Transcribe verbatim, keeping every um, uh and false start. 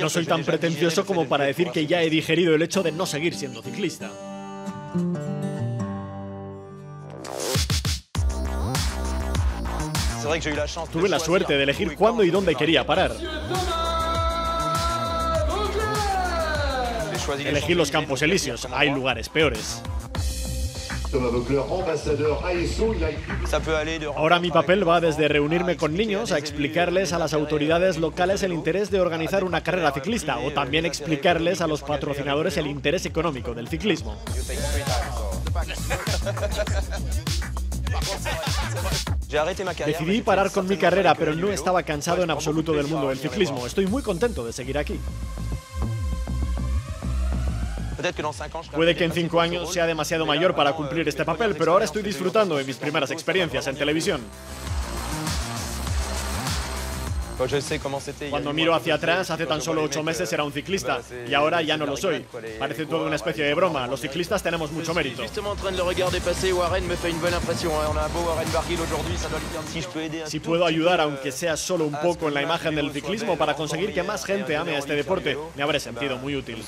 No soy tan pretencioso como para decir que ya he digerido el hecho de no seguir siendo ciclista. Tuve la suerte de elegir cuándo y dónde quería parar. Elegí los Campos Elíseos, hay lugares peores. Ahora mi papel va desde reunirme con niños a explicarles a las autoridades locales el interés de organizar una carrera ciclista o también explicarles a los patrocinadores el interés económico del ciclismo. Decidí parar con mi carrera, pero no estaba cansado en absoluto del mundo del ciclismo. Estoy muy contento de seguir aquí. Puede que en cinco años sea demasiado mayor para cumplir este papel, pero ahora estoy disfrutando de mis primeras experiencias en televisión. Cuando miro hacia atrás, hace tan solo ocho meses era un ciclista, y ahora ya no lo soy. Parece toda una especie de broma, los ciclistas tenemos mucho mérito. Si puedo ayudar, aunque sea solo un poco, en la imagen del ciclismo para conseguir que más gente ame a este deporte, me habré sentido muy útil.